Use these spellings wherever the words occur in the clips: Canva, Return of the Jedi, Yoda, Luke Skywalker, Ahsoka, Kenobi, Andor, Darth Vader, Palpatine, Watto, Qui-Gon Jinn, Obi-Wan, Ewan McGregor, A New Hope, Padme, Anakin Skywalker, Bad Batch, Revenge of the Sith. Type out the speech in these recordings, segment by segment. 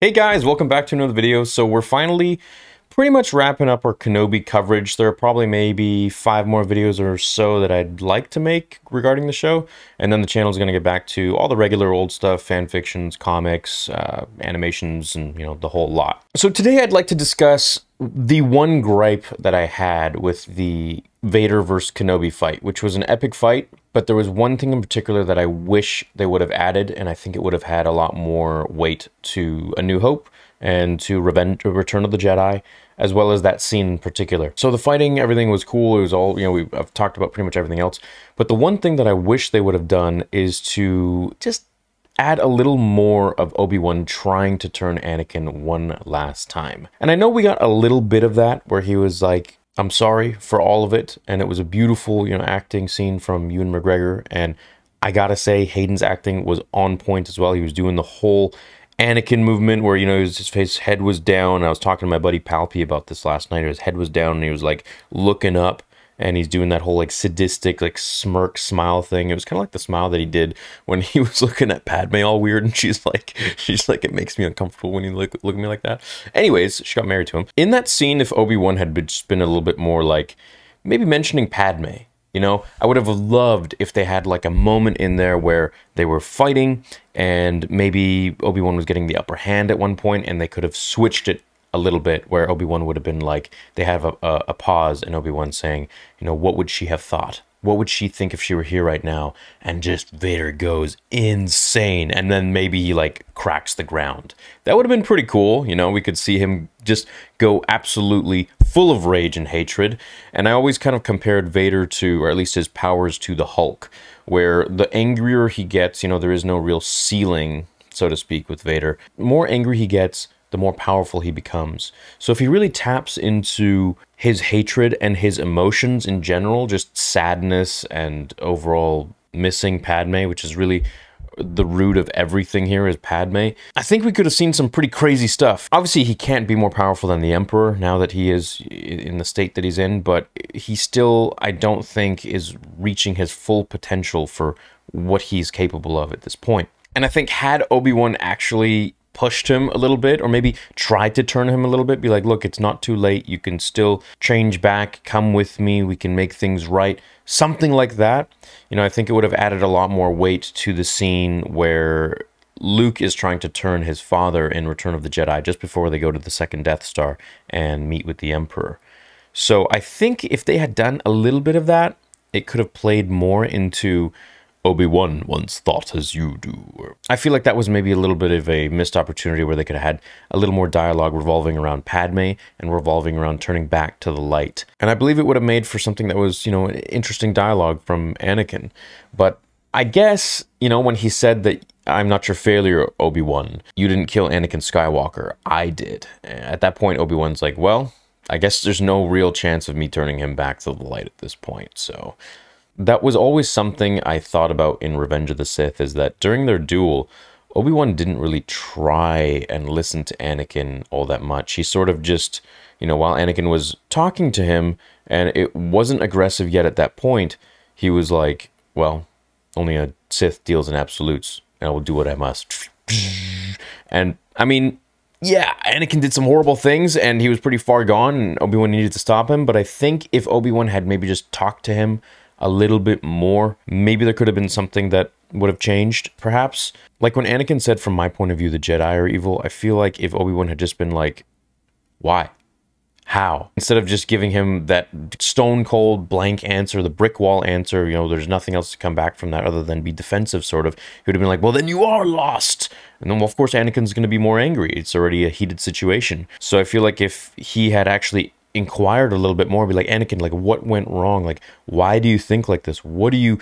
Hey guys, welcome back to another video. So we're finally pretty much wrapping up our Kenobi coverage. There are probably maybe 5 more videos or so that I'd like to make regarding the show, and then the channel is going to get back to all the regular old stuff, fan fictions, comics, animations, and you know, the whole lot. So today I'd like to discuss the one gripe that I had with the Vader versus Kenobi fight, which was an epic fight, but there was one thing in particular that I wish they would have added, and I think it would have had a lot more weight to A New Hope and to Return of the Jedi, as well as that scene in particular. So the fighting, everything was cool. It was all, you know, I've talked about pretty much everything else, but the one thing that I wish they would have done is to just add a little more of Obi-Wan trying to turn Anakin one last time. And I know we got a little bit of that where he was like, I'm sorry for all of it, and it was a beautiful, you know, acting scene from Ewan McGregor, and I gotta say, Hayden's acting was on point as well. He was doing the whole Anakin movement where, you know, his head was down. I was talking to my buddy Palpy about this last night. His head was down, and he was, like, looking up, and he's doing that whole, like, sadistic, like, smirk smile thing. It was kind of like the smile that he did when he was looking at Padme all weird, and she's like, it makes me uncomfortable when you look at me like that. Anyways, she got married to him. In that scene, if Obi-Wan had been a little bit more, like, maybe mentioning Padme, you know? I would have loved if they had, like, a moment in there where they were fighting, and maybe Obi-Wan was getting the upper hand at one point, and they could have switched it a little bit, where Obi-Wan would have been like, they have a pause, and Obi-Wan saying, you know, what would she have thought? What would she think if she were here right now? And just Vader goes insane, and then maybe he like cracks the ground. That would have been pretty cool, you know, we could see him just go absolutely full of rage and hatred. And I always kind of compared Vader to, or at least his powers, to the Hulk, where the angrier he gets, you know, there is no real ceiling, so to speak, with Vader. The more angry he gets, the more powerful he becomes. So if he really taps into his hatred and his emotions in general, just sadness and overall missing Padme, which is really the root of everything here is Padme, I think we could have seen some pretty crazy stuff. Obviously, he can't be more powerful than the Emperor now that he is in the state that he's in, but he still, I don't think, is reaching his full potential for what he's capable of at this point. And I think had Obi-Wan actually pushed him a little bit, or maybe tried to turn him a little bit, be like, look, it's not too late, you can still change back, come with me, we can make things right, something like that. You know, I think it would have added a lot more weight to the scene where Luke is trying to turn his father in Return of the Jedi just before they go to the second Death Star and meet with the Emperor. So I think if they had done a little bit of that, it could have played more into Obi-Wan once thought as you do. I feel like that was maybe a little bit of a missed opportunity where they could have had a little more dialogue revolving around Padme and revolving around turning back to the light. And I believe it would have made for something that was, you know, interesting dialogue from Anakin. But I guess, you know, when he said that, I'm not your failure, Obi-Wan. You didn't kill Anakin Skywalker. I did. At that point, Obi-Wan's like, well, I guess there's no real chance of me turning him back to the light at this point, so... That was always something I thought about in Revenge of the Sith, is that during their duel, Obi-Wan didn't really try and listen to Anakin all that much. He sort of just, you know, while Anakin was talking to him, and it wasn't aggressive yet at that point, he was like, well, only a Sith deals in absolutes, and I will do what I must. And, I mean, yeah, Anakin did some horrible things, and he was pretty far gone, and Obi-Wan needed to stop him, but I think if Obi-Wan had maybe just talked to him a little bit more, maybe there could have been something that would have changed, perhaps. Like when Anakin said, from my point of view, the Jedi are evil, I feel like if Obi-Wan had just been like, why? How? Instead of just giving him that stone-cold blank answer, the brick wall answer, you know, there's nothing else to come back from that other than be defensive, sort of, he would have been like, well, then you are lost! And then, well, of course, Anakin's going to be more angry. It's already a heated situation. So I feel like if he had actually inquired a little bit more, be like, Anakin, like, what went wrong? Like, why do you think like this? What are you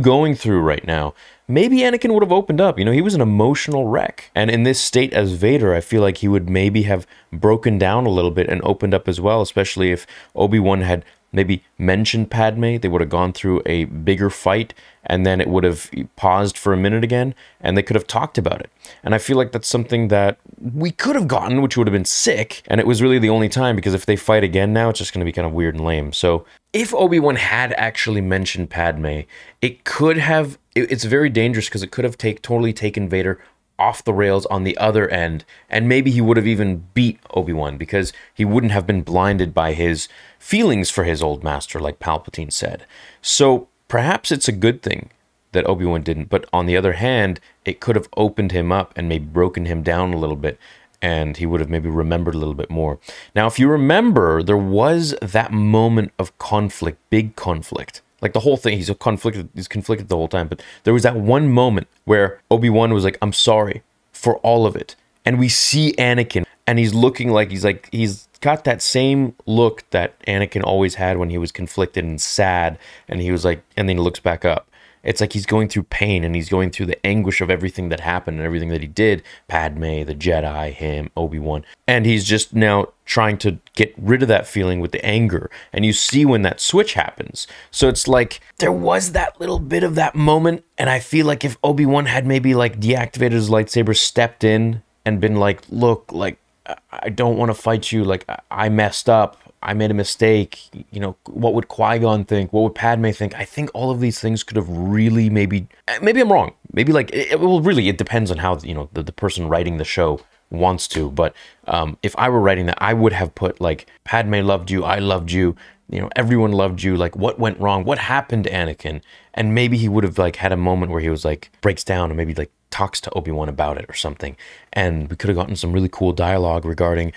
going through right now? Maybe Anakin would have opened up. You know, he was an emotional wreck. And in this state as Vader, I feel like he would maybe have broken down a little bit and opened up as well, especially if Obi-Wan had maybe mentioned Padme. They would have gone through a bigger fight, and then it would have paused for a minute again, and they could have talked about it. And I feel like that's something that we could have gotten, which would have been sick, and it was really the only time, because if they fight again now, it's just going to be kind of weird and lame. So if Obi-Wan had actually mentioned Padme, it could have... It's very dangerous, because it could have totally taken Vader off the rails on the other end, and maybe he would have even beat Obi-Wan because he wouldn't have been blinded by his feelings for his old master, like Palpatine said. So perhaps it's a good thing that Obi-Wan didn't, but on the other hand, it could have opened him up and maybe broken him down a little bit, and he would have maybe remembered a little bit more. Now, if you remember, there was that moment of conflict, big conflict. Like the whole thing, he's conflicted the whole time, but there was that one moment where Obi-Wan was like, I'm sorry for all of it. And we see Anakin, and he's looking like, he's got that same look that Anakin always had when he was conflicted and sad, and he was like, and then he looks back up. It's like he's going through pain, and he's going through the anguish of everything that happened and everything that he did. Padme, the Jedi, him, Obi-Wan. And he's just now trying to get rid of that feeling with the anger. And you see when that switch happens. So it's like there was that little bit of that moment. And I feel like if Obi-Wan had maybe like deactivated his lightsaber, stepped in and been like, look, like, I don't want to fight you. Like, I messed up. I made a mistake, you know, what would Qui-Gon think? What would Padme think? I think all of these things could have really maybe I'm wrong. Maybe like, well, really, it depends on how, you know, the person writing the show wants to. But if I were writing that, I would have put like, Padme loved you, I loved you, you know, everyone loved you. Like, what went wrong? What happened to Anakin? And maybe he would have like had a moment where he was like, breaks down and maybe like talks to Obi-Wan about it or something. And we could have gotten some really cool dialogue regarding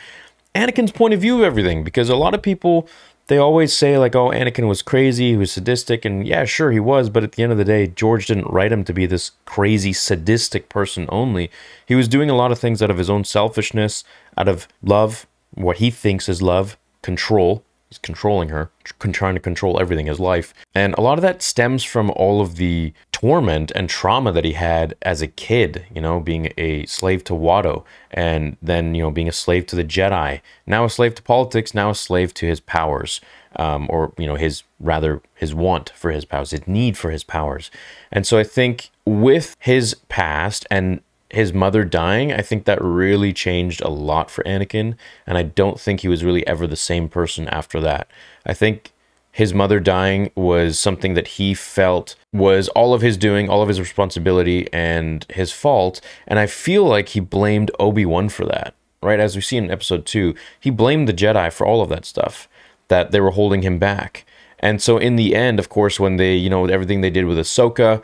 Anakin's point of view of everything, because a lot of people, they always say like, oh, Anakin was crazy, he was sadistic, and yeah, sure he was, but at the end of the day, George didn't write him to be this crazy, sadistic person only. He was doing a lot of things out of his own selfishness, out of love, what he thinks is love, control. He's controlling her, trying to control everything, his life. And a lot of that stems from all of the torment and trauma that he had as a kid, you know, being a slave to Watto, and then, you know, being a slave to the Jedi, now a slave to politics, now a slave to his powers, or, you know, his want for his powers, his need for his powers. And so I think with his past and his mother dying, I think that really changed a lot for Anakin, and I don't think he was really ever the same person after that. I think his mother dying was something that he felt was all of his doing, all of his responsibility, and his fault, and I feel like he blamed Obi-Wan for that, right? As we see in episode 2, he blamed the Jedi for all of that stuff, that they were holding him back. And so in the end, of course, when they, you know, everything they did with Ahsoka,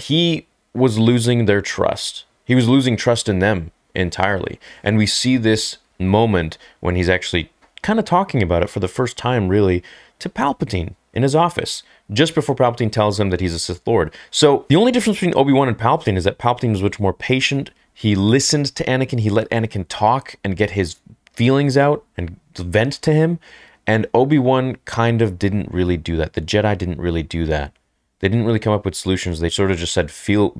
he was losing their trust. He was losing trust in them entirely. And we see this moment when he's actually kind of talking about it for the first time, really, to Palpatine in his office, just before Palpatine tells him that he's a Sith Lord. So the only difference between Obi-Wan and Palpatine is that Palpatine was much more patient. He listened to Anakin. He let Anakin talk and get his feelings out and vent to him. And Obi-Wan kind of didn't really do that. The Jedi didn't really do that. They didn't really come up with solutions. They sort of just said,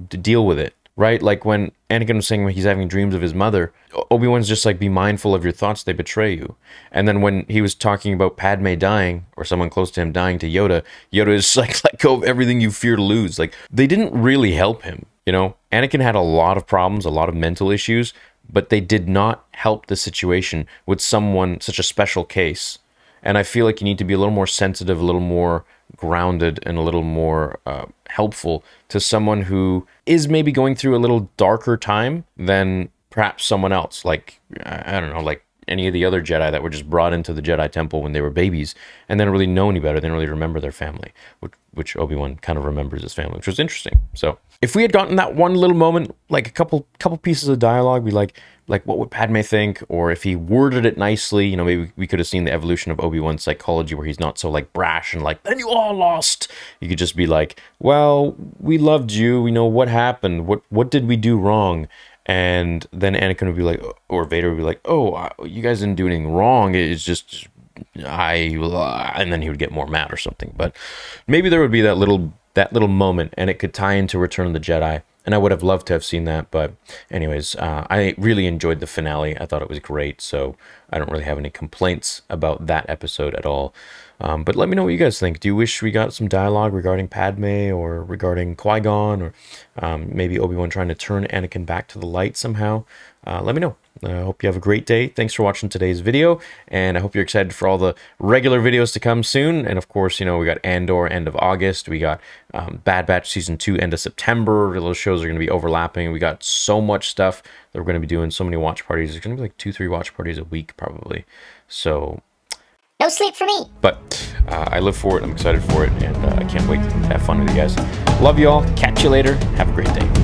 deal with it. Right? Like when Anakin was saying he's having dreams of his mother, Obi-Wan's just like, be mindful of your thoughts, they betray you. And then when he was talking about Padme dying, or someone close to him dying, to Yoda, Yoda is like, let go of everything you fear to lose. Like, they didn't really help him, you know? Anakin had a lot of problems, a lot of mental issues, but they did not help the situation with someone, such a special case. And I feel like you need to be a little more sensitive, a little more grounded, and a little more helpful to someone who is maybe going through a little darker time than perhaps someone else. Like, I don't know, like any of the other Jedi that were just brought into the Jedi Temple when they were babies and they didn't really know any better. They didn't really remember their family, which Obi-Wan kind of remembers his family, which was interesting. So if we had gotten that one little moment, like a couple pieces of dialogue, we like what would Padme think? Or if he worded it nicely, you know, maybe we could have seen the evolution of Obi-Wan's psychology where he's not so like brash and like, then you all lost. You could just be like, well, we loved you. We know what happened. What did we do wrong? And then Anakin would be like, or Vader would be like, oh, you guys didn't do anything wrong. It's just, and then he would get more mad or something. But maybe there would be that little moment, and it could tie into Return of the Jedi. And I would have loved to have seen that, but anyways, I really enjoyed the finale. I thought it was great, so I don't really have any complaints about that episode at all. But let me know what you guys think. Do you wish we got some dialogue regarding Padme, or regarding Qui-Gon, or maybe Obi-Wan trying to turn Anakin back to the light somehow? Let me know. I hope you have a great day. Thanks for watching today's video, and I hope you're excited for all the regular videos to come soon. And of course, you know, we got Andor end of August, we got Bad Batch Season 2 end of September. Those shows are going to be overlapping. We got so much stuff that we're going to be doing, so many watch parties. There's going to be like 2-3 watch parties a week probably. So no sleep for me. But I live for it, I'm excited for it, and I can't wait to have fun with you guys. Love you all, catch you later, have a great day.